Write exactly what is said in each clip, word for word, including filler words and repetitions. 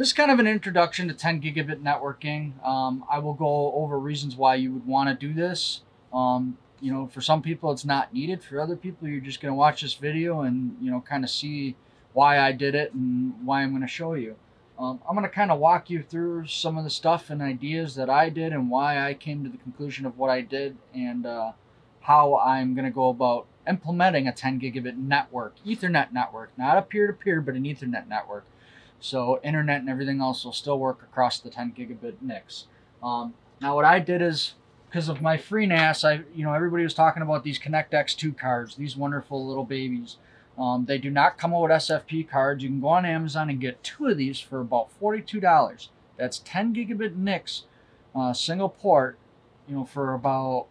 This is kind of an introduction to ten gigabit networking. Um, I will go over reasons why you would want to do this. Um, you know, for some people it's not needed. For other people, you're just going to watch this video and, you know, kind of see why I did it and why I'm going to show you. Um, I'm going to kind of walk you through some of the stuff and ideas that I did and why I came to the conclusion of what I did, and uh, how I'm going to go about implementing a ten gigabit network, Ethernet network, not a peer-to-peer, but an Ethernet network. So internet and everything else will still work across the ten gigabit N I Cs. Um, now what I did is, because of my FreeNAS, I, you know, everybody was talking about these ConnectX two cards, these wonderful little babies. Um, they do not come out with S F P cards. You can go on Amazon and get two of these for about forty-two dollars. That's ten gigabit N I Cs, uh, single port, you know, for about,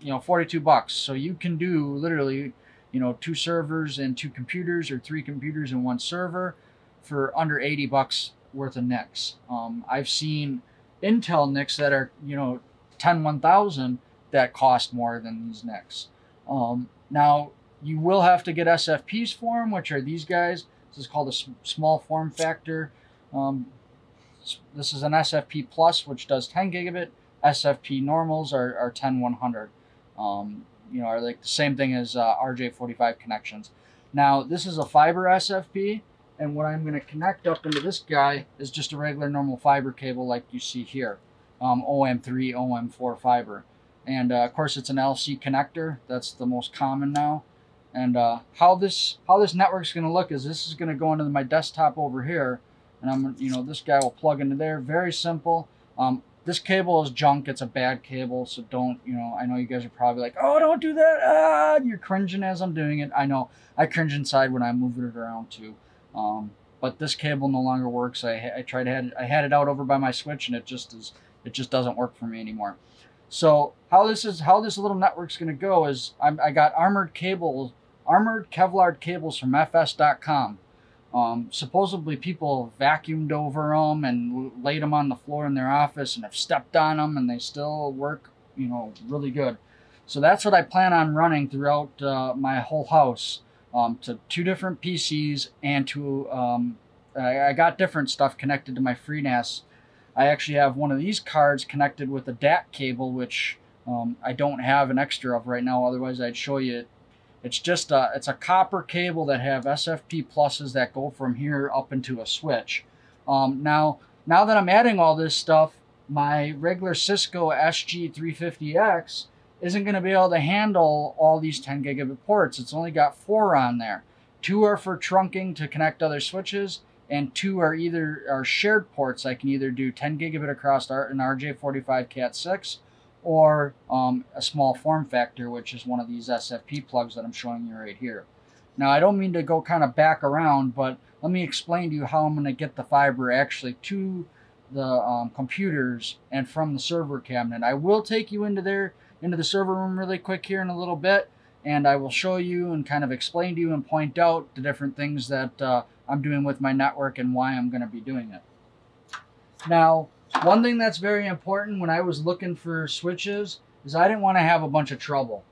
you know, forty-two bucks. So you can do literally, you know, two servers and two computers, or three computers and one server, for under eighty bucks worth of N I Cs. Um, I've seen Intel N I Cs that are, you know, ten one thousand that cost more than these N I Cs. Um, now you will have to get S F Ps for them, which are these guys. This is called a small form factor. Um, this is an S F P plus, which does ten gigabit. S F P normals are, are ten one hundred. Um, you know, are like the same thing as uh, R J forty-five connections. Now this is a fiber S F P. And what I'm going to connect up into this guy is just a regular normal fiber cable like you see here, um, O M three, O M four fiber. And uh, of course it's an L C connector. That's the most common now. And uh, how this how this network's going to look is, this is going to go into my desktop over here, and I'm you know this guy will plug into there. Very simple. Um, this cable is junk. It's a bad cable, so don't you know? I know you guys are probably like, oh, don't do that. Ah, you're cringing as I'm doing it. I know. I cringe inside when I'm moving it around too. Um, but this cable no longer works. I, I tried, had, I had it out over by my switch, and it just is, it just doesn't work for me anymore. So how this is, how this little network's going to go is, I'm, I got armored cables, armored Kevlar cables from F S dot com. Um, supposedly people vacuumed over them and laid them on the floor in their office and have stepped on them, and they still work, you know, really good. So that's what I plan on running throughout uh, my whole house. Um, to two different P Cs, and to um, I, I got different stuff connected to my FreeNAS. I actually have one of these cards connected with a D A C cable, which um, I don't have an extra of right now. Otherwise, I'd show you it. It's just a, it's a copper cable that have S F P pluses that go from here up into a switch. Um, now, now that I'm adding all this stuff, my regular Cisco S G three fifty X isn't going to be able to handle all these ten gigabit ports. It's only got four on there. Two are for trunking to connect other switches, and two are either are shared ports. I can either do ten gigabit across an R J forty-five cat six, or um, a small form factor, which is one of these S F P plugs that I'm showing you right here. Now, I don't mean to go kind of back around, but let me explain to you how I'm going to get the fiber actually to the um, computers and from the server cabinet. I will take you into there into the server room really quick here in a little bit, and I will show you and kind of explain to you and point out the different things that uh, I'm doing with my network and why I'm going to be doing it. Now, one thing that's very important when I was looking for switches is I didn't want to have a bunch of trouble.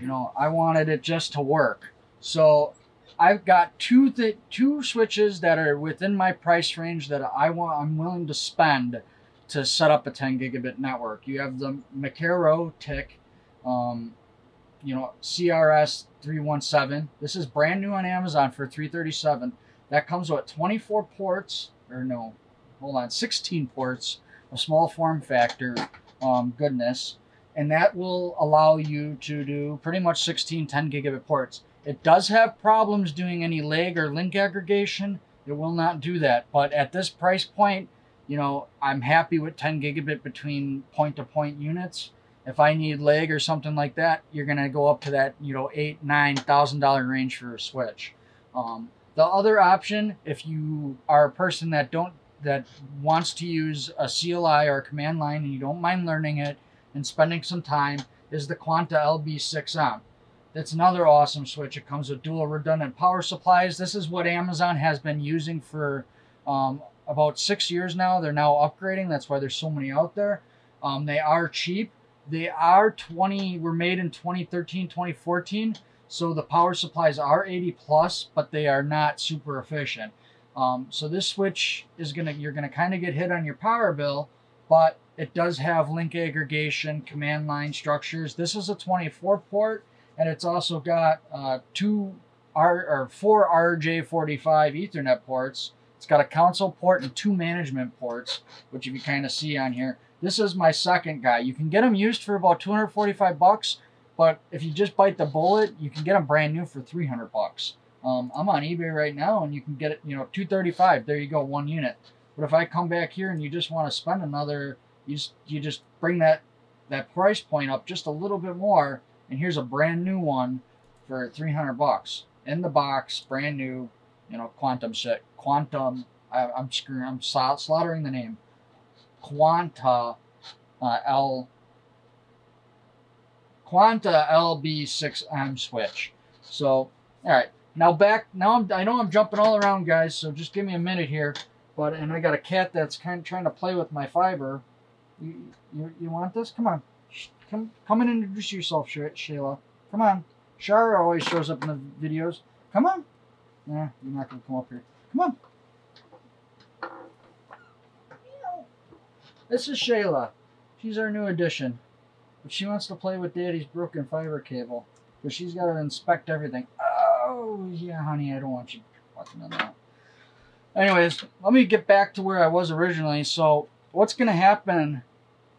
You know, I wanted it just to work. So I've got two th two switches that are within my price range that I want, I'm willing to spend to set up a ten gigabit network. You have the MikroTik, um, you know, C R S three seventeen. This is brand new on Amazon for three thirty-seven. That comes with twenty-four ports, or no, hold on, sixteen ports, a small form factor, um, goodness. And that will allow you to do pretty much sixteen ten gigabit ports. It does have problems doing any lag or link aggregation. It will not do that, but at this price point, you know, I'm happy with ten gigabit between point-to-point units. If I need lag or something like that, you're going to go up to that, you know, eight, nine thousand dollar range for a switch. Um, the other option, if you are a person that don't that wants to use a C L I or a command line and you don't mind learning it and spending some time, is the Quanta L B six M. That's another awesome switch. It comes with dual redundant power supplies. This is what Amazon has been using for. Um, About six years now. They're now upgrading. That's why there's so many out there. Um, they are cheap. They are twenty. Were made in twenty thirteen, twenty fourteen. So the power supplies are eighty plus, but they are not super efficient. Um, so this switch is gonna, you're gonna kind of get hit on your power bill, but it does have link aggregation, command line structures. This is a twenty-four port, and it's also got uh, two R or four R J forty-five Ethernet ports. It's got a console port and two management ports, which you can kind of see on here. This is my second guy. You can get them used for about two hundred forty-five bucks, but if you just bite the bullet, you can get them brand new for three hundred bucks. Um, I'm on eBay right now, and you can get it, you know, two thirty-five. There you go, one unit. But if I come back here and you just want to spend another, you just, you just bring that that price point up just a little bit more, and here's a brand new one for three hundred bucks in the box, brand new. You know, Quantum set, Quantum. I, I'm screwing. I'm slaughtering the name. Quanta uh, L. Quanta L B six M switch. So, all right. Now back, now I'm, I know I'm jumping all around, guys, so just give me a minute here. But, and I got a cat that's kind of trying to play with my fiber. You, you, you want this? Come on. Come, come and introduce yourself, Shayla. Come on. Shara always shows up in the videos. Come on. Nah, you're not going to come up here. Come on. This is Shayla. She's our new addition. But she wants to play with Daddy's broken fiber cable, because she's got to inspect everything. Oh, yeah, honey, I don't want you watching on that. Anyways, let me get back to where I was originally. So what's going to happen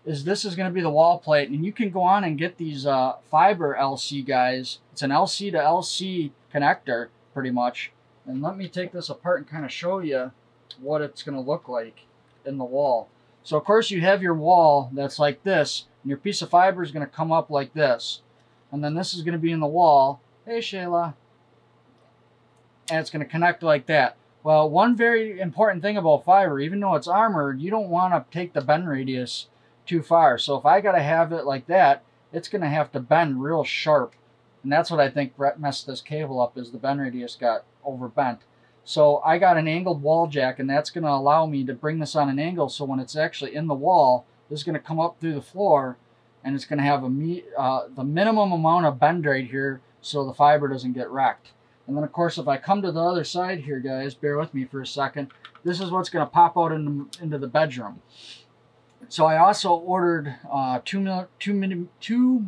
is this is going to be the wall plate, and you can go on and get these uh, fiber L C guys. It's an L C to L C connector, pretty much. And let me take this apart and kind of show you what it's going to look like in the wall. So, of course, you have your wall that's like this, and your piece of fiber is going to come up like this. And then this is going to be in the wall. Hey, Shayla. And it's going to connect like that. Well, one very important thing about fiber, even though it's armored, you don't want to take the bend radius too far. So if I got to have it like that, it's going to have to bend real sharp. And that's what I think Brett messed this cable up, is the bend radius got overbent. So I got an angled wall jack, and that's going to allow me to bring this on an angle, so when it's actually in the wall, this is going to come up through the floor, and it's going to have a me uh, the minimum amount of bend right here so the fiber doesn't get wrecked. And then, of course, if I come to the other side here, guys, bear with me for a second. This is what's going to pop out into, into the bedroom. So I also ordered uh, two, two, two,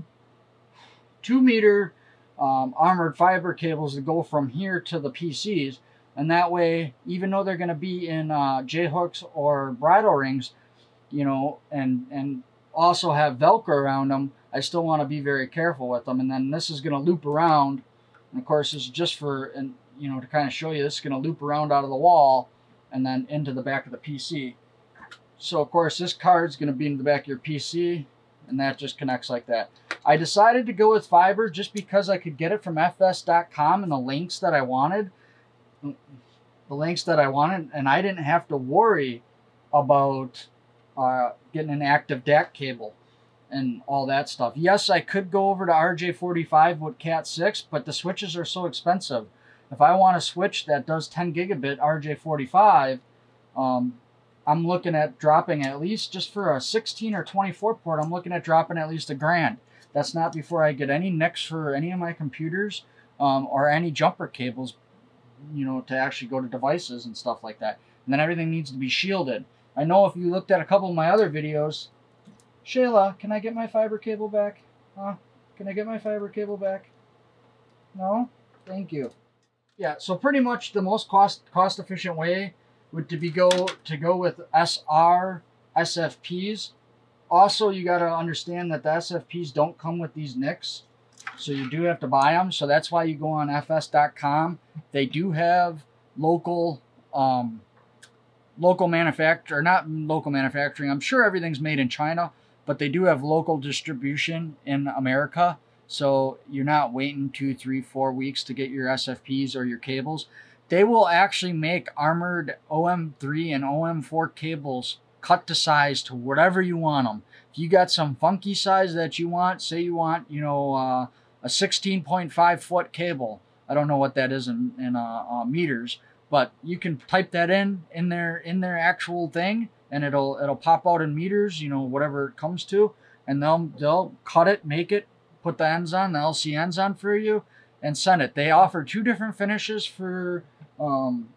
two meter um, armored fiber cables that go from here to the P Cs. And that way, even though they're going to be in uh, J-hooks or bridle rings, you know, and, and also have Velcro around them, I still want to be very careful with them. And then this is going to loop around. And of course, this is just for, and you know, to kind of show you, this is going to loop around out of the wall and then into the back of the P C. So, of course, this card's going to be in the back of your P C, and that just connects like that. I decided to go with fiber just because I could get it from F S dot com and the links that I wanted, the links that I wanted, and I didn't have to worry about uh, getting an active D A C cable and all that stuff. Yes, I could go over to R J forty-five with cat six, but the switches are so expensive. If I want a switch that does ten gigabit R J forty-five, um, I'm looking at dropping at least, just for a sixteen or twenty-four port, I'm looking at dropping at least a grand. That's not before I get any N I Cs for any of my computers um, or any jumper cables, you know, to actually go to devices and stuff like that. And then everything needs to be shielded. I know if you looked at a couple of my other videos, Shayla, can I get my fiber cable back? Huh? Can I get my fiber cable back? No? Thank you. Yeah, so pretty much the most cost cost efficient way would to be go to go with S R S F Ps. Also, you got to understand that the S F Ps don't come with these N I Cs, so you do have to buy them. So that's why you go on F S dot com. They do have local um, local manufacturer, not local manufacturing. I'm sure everything's made in China, but they do have local distribution in America, so you're not waiting two, three, four weeks to get your S F Ps or your cables. They will actually make armored O M three and O M four cables cut to size to whatever you want them. If you got some funky size that you want, say you want, you know, uh, a sixteen point five foot cable. I don't know what that is in, in uh, uh, meters, but you can type that in in their in their actual thing, and it'll it'll pop out in meters, you know, whatever it comes to, and they'll they'll cut it, make it, put the ends on, the L C ends on for you, and send it. They offer two different finishes for um,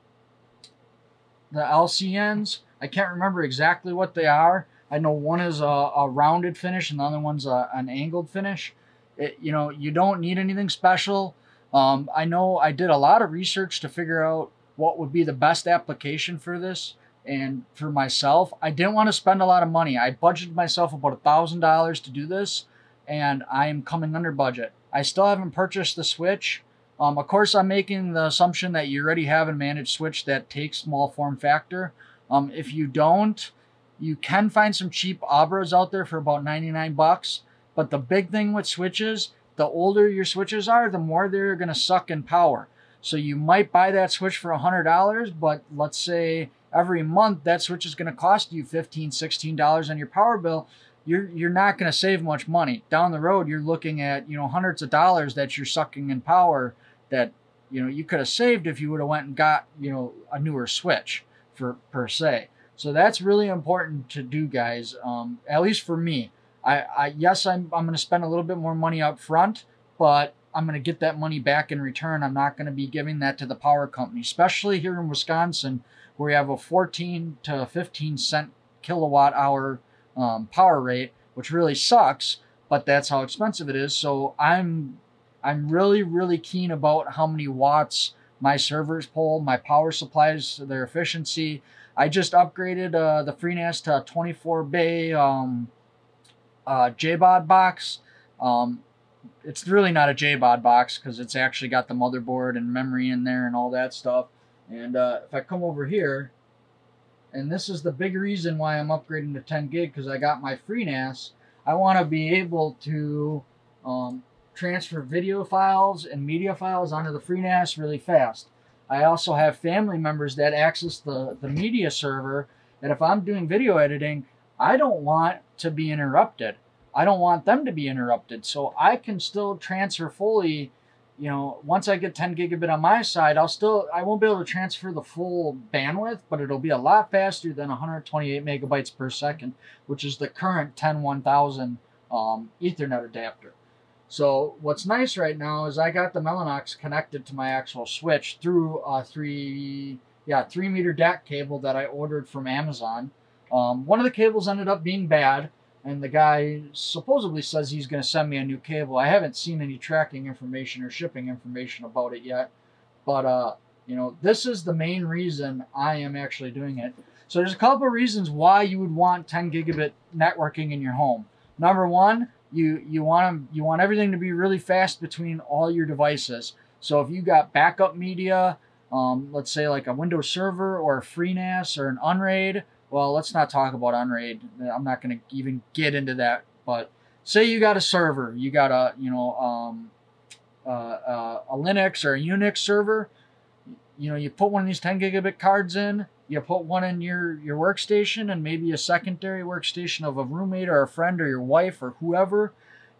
the L C Ns. I can't remember exactly what they are. I know one is a, a rounded finish and the other one's a, an angled finish. It, you know, you don't need anything special. Um, I know I did a lot of research to figure out what would be the best application for this. And for myself, I didn't want to spend a lot of money. I budgeted myself about a thousand dollars to do this, and I am coming under budget. I still haven't purchased the switch. Um, of course, I'm making the assumption that you already have a managed switch that takes small form factor. Um, if you don't, you can find some cheap Abras out there for about ninety-nine bucks. But the big thing with switches, the older your switches are, the more they're going to suck in power. So you might buy that switch for a hundred dollars, but let's say every month that switch is going to cost you fifteen, sixteen dollars on your power bill. You're, you're not going to save much money. Down the road, you're looking at, you know, hundreds of dollars that you're sucking in power that, you know, you could have saved if you would have went and got, you know, a newer switch for per se. So that's really important to do, guys. Um, at least for me, I, I yes, I'm, I'm going to spend a little bit more money up front, but I'm going to get that money back in return. I'm not going to be giving that to the power company, especially here in Wisconsin, where we have a fourteen to fifteen cent kilowatt hour um, power rate, which really sucks, but that's how expensive it is. So I'm, I'm really, really keen about how many watts my servers pull, my power supplies, their efficiency. I just upgraded uh, the FreeNAS to a twenty-four bay um, uh, J B O D box. Um, it's really not a J B O D box because it's actually got the motherboard and memory in there and all that stuff. And uh, if I come over here, and this is the big reason why I'm upgrading to ten gig, because I got my FreeNAS. I want to be able to um, transfer video files and media files onto the FreeNAS really fast. I also have family members that access the, the media server, and if I'm doing video editing, I don't want to be interrupted. I don't want them to be interrupted. So I can still transfer fully. You know, once I get ten gigabit on my side, I'll still, I won't be able to transfer the full bandwidth, but it'll be a lot faster than one hundred twenty-eight megabytes per second, which is the current ten one thousand um, Ethernet adapter. So what's nice right now is I got the Mellanox connected to my actual switch through a three, yeah, three meter D A C cable that I ordered from Amazon. Um, one of the cables ended up being bad, and the guy supposedly says he's going to send me a new cable. I haven't seen any tracking information or shipping information about it yet. But, uh, you know, this is the main reason I am actually doing it. So there's a couple of reasons why you would want ten gigabit networking in your home. Number one, you, you, want, you want everything to be really fast between all your devices. So if you got backup media, um, let's say like a Windows server or a FreeNAS or an Unraid, well, let's not talk about Unraid. I'm not going to even get into that. But say you got a server, you got a you know um, uh, uh, a Linux or a Unix server. You know, you put one of these ten gigabit cards in. You put one in your your workstation and maybe a secondary workstation of a roommate or a friend or your wife or whoever,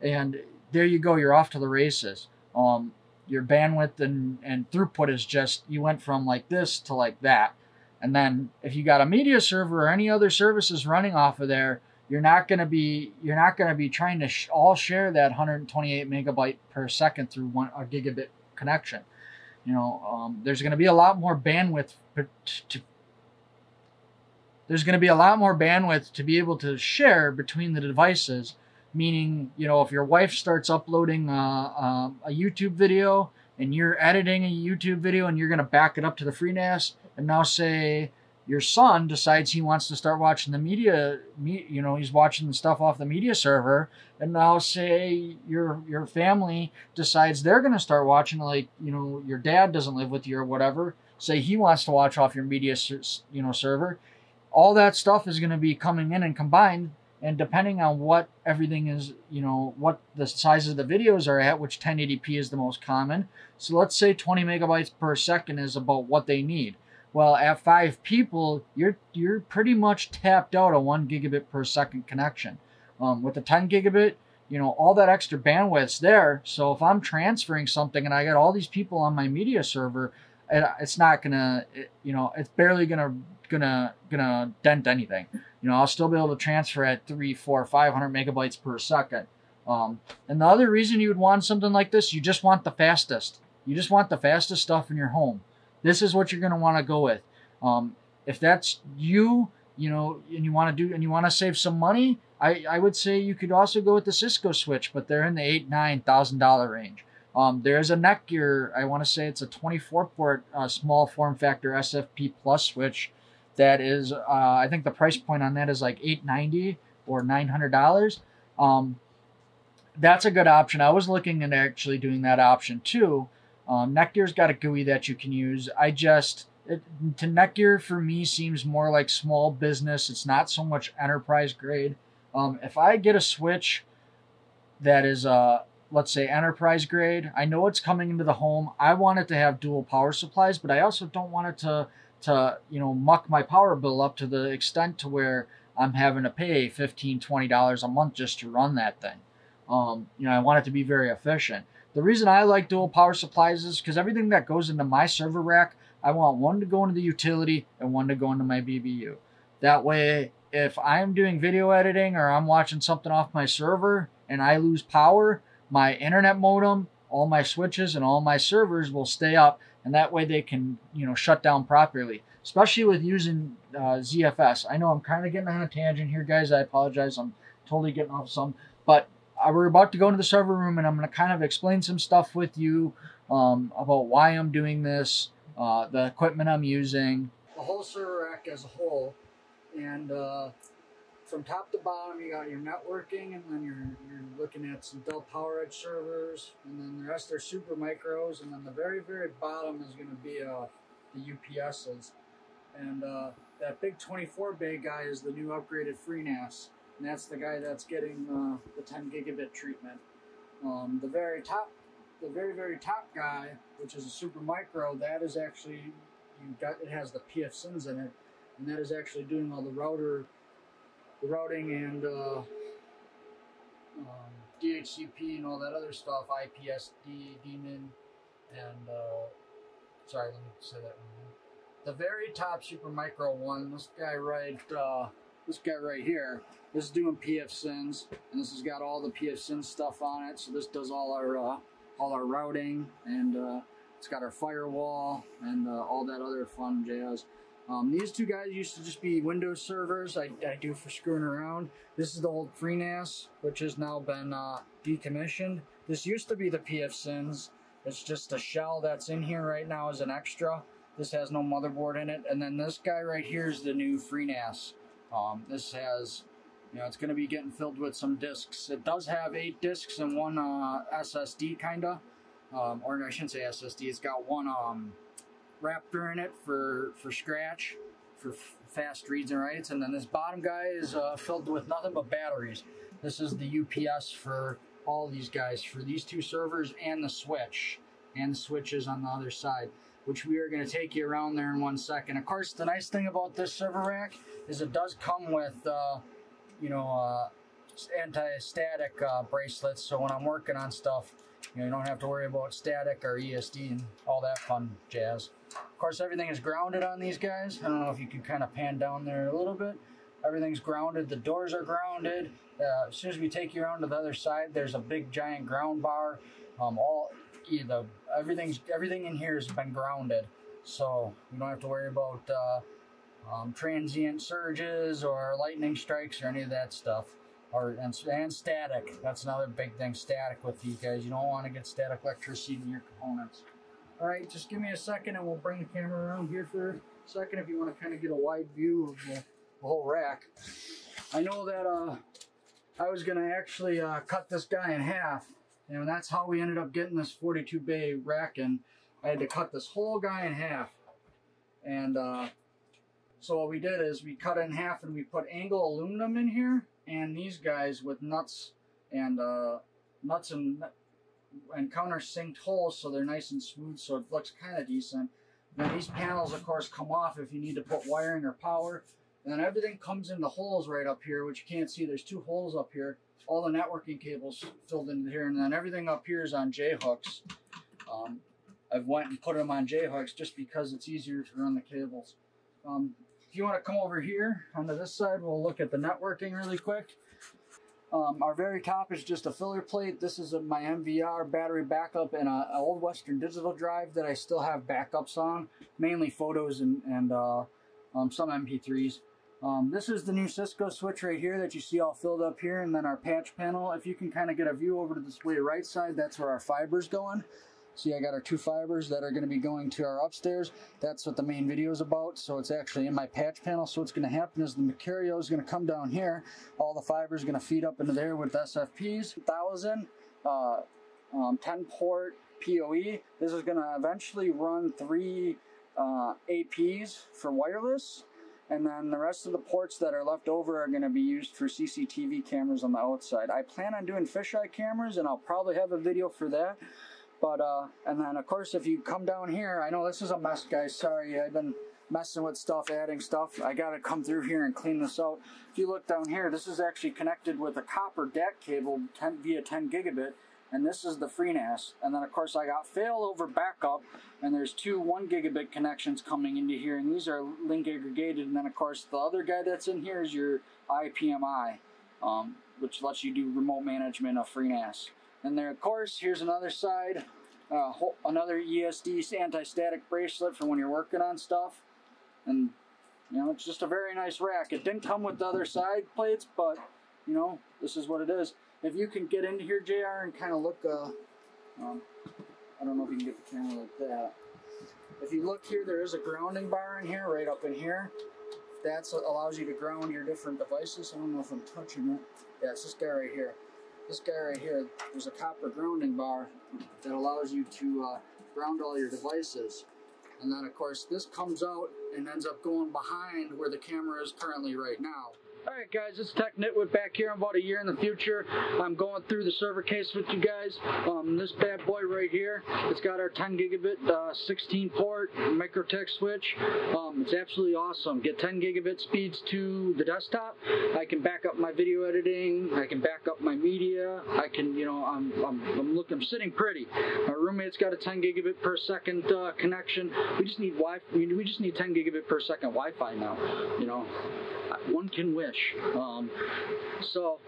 and there you go. You're off to the races. Um, your bandwidth and and throughput is just, you went from like this to like that. And then if you got a media server or any other services running off of there, you're not going to be you're not going to be trying to sh all share that one hundred twenty-eight megabyte per second through one a gigabit connection. You know, um, there's going to be a lot more bandwidth to there's going to be a lot more bandwidth to be able to share between the devices. Meaning, you know, if your wife starts uploading a, a, a YouTube video and you're editing a YouTube video and you're going to back it up to the FreeNAS. And now say your son decides he wants to start watching the media, me, you know, he's watching the stuff off the media server. And now say your your family decides they're going to start watching, like, you know, your dad doesn't live with you or whatever. Say he wants to watch off your media, you know, server. All that stuff is going to be coming in and combined. And depending on what everything is, you know, what the size of the videos are at, which ten eighty p is the most common. So let's say twenty megabytes per second is about what they need. Well, at five people, you're you're pretty much tapped out a one gigabit per second connection. Um, with the ten gigabit, you know, all that extra bandwidth's there. So if I'm transferring something and I got all these people on my media server, it, it's not gonna, it, you know, it's barely gonna gonna gonna dent anything. You know, I'll still be able to transfer at three, four, five hundred megabytes per second. Um, and the other reason you would want something like this, you just want the fastest. You just want the fastest stuff in your home. This is what you're going to want to go with. Um, If that's you, you know, and you want to do and you want to save some money, I, I would say you could also go with the Cisco switch, but they're in the eight, nine thousand dollar range. Um, there's a Netgear, I want to say it's a twenty-four port uh, small form factor S F P plus switch that is, uh, I think the price point on that is like eight ninety or nine hundred dollars. Um, that's a good option. I was looking at actually doing that option too. Um, Netgear's got a G U I that you can use. I just, it, to Netgear for me seems more like small business. It's not so much enterprise grade. Um, if I get a switch that is a, uh, let's say enterprise grade, I know it's coming into the home. I want it to have dual power supplies, but I also don't want it to, to, you know, muck my power bill up to the extent to where I'm having to pay fifteen, twenty dollars a month just to run that thing. Um, you know, I want it to be very efficient. The reason I like dual power supplies is because everything that goes into my server rack, I want one to go into the utility and one to go into my B B U. That way, if I'm doing video editing or I'm watching something off my server and I lose power, my internet modem, all my switches, and all my servers will stay up, and that way they can, you know, shut down properly, especially with using uh, Z F S. I know I'm kind of getting on a tangent here, guys. I apologize. I'm totally getting off some, but I, we're about to go into the server room, and I'm going to kind of explain some stuff with you um, about why I'm doing this, uh, the equipment I'm using, the whole server rack as a whole, and uh, from top to bottom, you got your networking, and then you're, you're looking at some Dell PowerEdge servers, and then the rest are Super Micros, and then the very, very bottom is going to be uh, the U P Ss. And uh, that big twenty-four bay guy is the new upgraded FreeNAS, and that's the guy that's getting uh, the ten gigabit treatment. Um, the very top, the very, very top guy, which is a Super Micro, that is actually, you got, it has the PFSense in it, and that is actually doing all the router The routing and uh, um, D H C P and all that other stuff, I P S D, D N I N, and uh, sorry, let me say that one again. The very top Super Micro one, this guy right, uh, this guy right here, this is doing PFSense, and this has got all the PFSense stuff on it. So this does all our uh, all our routing, and uh, it's got our firewall and uh, all that other fun jazz. Um, these two guys used to just be Windows servers I, I do for screwing around. This is the old FreeNAS, which has now been uh, decommissioned. This used to be the PFSense. It's just a shell that's in here right now as an extra. This has no motherboard in it. And then this guy right here is the new FreeNAS. Um, this has, you know, it's going to be getting filled with some disks. It does have eight disks and one uh, S S D kind of. Um, or I shouldn't say S S D. It's got one... Um, Raptor in it for for scratch, for fast reads and writes, and then this bottom guy is uh, filled with nothing but batteries. This is the U P S for all these guys, for these two servers and the switch, and the switches on the other side, which we are going to take you around there in one second. Of course, the nice thing about this server rack is it does come with, uh, you know, uh, anti-static uh, bracelets, so when I'm working on stuff, you know, you don't have to worry about static or E S D and all that fun jazz. Of course, everything is grounded on these guys. I don't know if you can kind of pan down there a little bit. Everything's grounded. The doors are grounded. Uh, as soon as we take you around to the other side, there's a big giant ground bar. Um, all, you know, everything's everything in here has been grounded, so you don't have to worry about uh, um, transient surges or lightning strikes or any of that stuff. Or, and, and static. That's another big thing, static with these guys. You don't want to get static electricity in your components. All right, just give me a second and we'll bring the camera around here for a second if you want to kind of get a wide view of the, the whole rack. I know that uh, I was going to actually uh, cut this guy in half, and that's how we ended up getting this forty-two bay rack in. I had to cut this whole guy in half. And uh, so what we did is we cut it in half and we put angle aluminum in here, and these guys with nuts and uh, nuts and and countersinked holes, so they're nice and smooth, so it looks kind of decent. Now these panels, of course, come off if you need to put wiring or power, and then everything comes into holes right up here, which you can't see. There's two holes up here. All the networking cables filled into here, and then everything up here is on J hooks. Um, I've went and put them on J hooks just because it's easier to run the cables. Um, If you want to come over here onto this side, we'll look at the networking really quick. Um, our very top is just a filler plate. This is a, my M V R battery backup and an old Western Digital drive that I still have backups on, mainly photos and, and uh, um, some M P threes. Um, this is the new Cisco switch right here that you see all filled up here, and then our patch panel. If you can kind of get a view over to the way right side, that's where our fiber's going. See, I got our two fibers that are going to be going to our upstairs. That's what the main video is about. So it's actually in my patch panel. So what's going to happen is the material is going to come down here. All the fibers are going to feed up into there with S F Ps, one thousand, uh, um, ten port P O E. This is going to eventually run three uh, A Ps for wireless. And then the rest of the ports that are left over are going to be used for C C T V cameras on the outside. I plan on doing fisheye cameras, and I'll probably have a video for that. But, uh, and then of course, if you come down here, I know this is a mess, guys. Sorry, I've been messing with stuff, adding stuff. I gotta come through here and clean this out. If you look down here, this is actually connected with a copper D A C cable via ten gigabit, and this is the FreeNAS. And then of course, I got failover backup, and there's two one gigabit connections coming into here, and these are link aggregated. And then of course, the other guy that's in here is your I P M I, um, which lets you do remote management of FreeNAS. And there, of course, here's another side, uh, another E S D anti-static bracelet for when you're working on stuff. And, you know, it's just a very nice rack. It didn't come with the other side plates, but, you know, this is what it is. If you can get into here, J R, and kind of look, uh, um, I don't know if you can get the camera like that. If you look here, there is a grounding bar in here, right up in here. That allows you to ground your different devices. I don't know if I'm touching it. Yeah, it's this guy right here. This guy right here, there's a copper grounding bar that allows you to uh, ground all your devices. And then of course, this comes out and ends up going behind where the camera is currently right now. Alright guys, it's TechNitWit back here. I'm about a year in the future. I'm going through the server case with you guys. Um, this bad boy right here, it's got our ten gigabit, uh, sixteen port MikroTik switch. Um, it's absolutely awesome. Get ten gigabit speeds to the desktop. I can back up my video editing. I can back up my media. I can, you know, I'm, I'm, I'm looking, I'm sitting pretty. My roommate's got a ten gigabit per second uh, connection. We just need Wi-Fi. I mean, we just need ten gigabit per second Wi-Fi now. You know, one can wish. Um, so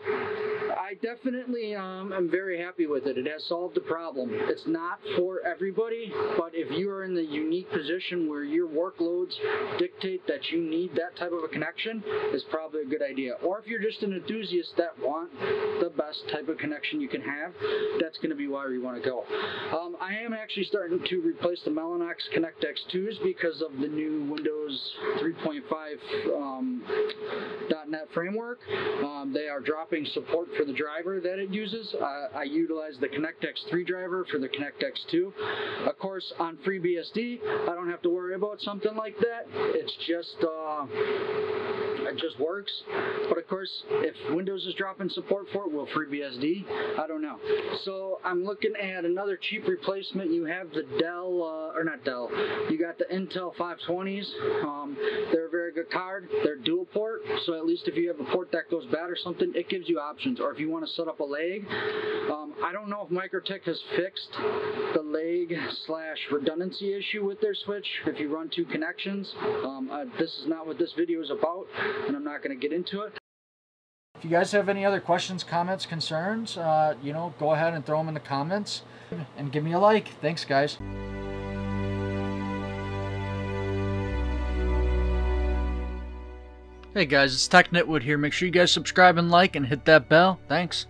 I definitely um, am very happy with it. It has solved the problem. It's not for everybody, but if you are in the unique position where your workloads dictate that you need that type of a connection, it's probably a good idea. Or if you're just an enthusiast that want the best type of connection you can have, that's going to be where you want to go. Um, I am actually starting to replace the Mellanox ConnectX twos because of the new Windows three point five um, .NET framework. Um, they are dropping support for the driver that it uses. Uh, I utilize the ConnectX three driver for the ConnectX two. Of course, on FreeBSD, I don't have to worry about something like that. It's just, uh, it just works. But of course, if Windows is dropping support for it, will FreeBSD? I don't know. So I'm looking at another cheap replacement. You have the Dell, uh, or not Dell, you got the Intel five twenties. Um, they're a very good card. They're dual port, so at least if you have a port that goes bad or something, it gives you options. Or if you want to set up a lag, um, I don't know if MikroTik has fixed the lag slash redundancy issue with their switch if you run two connections. Um, uh, this is not what this video is about, and I'm not going to get into it. If you guys have any other questions, comments, concerns, uh, you know, go ahead and throw them in the comments and give me a like. Thanks, guys. Hey guys, it's TechNitWit here. Make sure you guys subscribe and like and hit that bell. Thanks.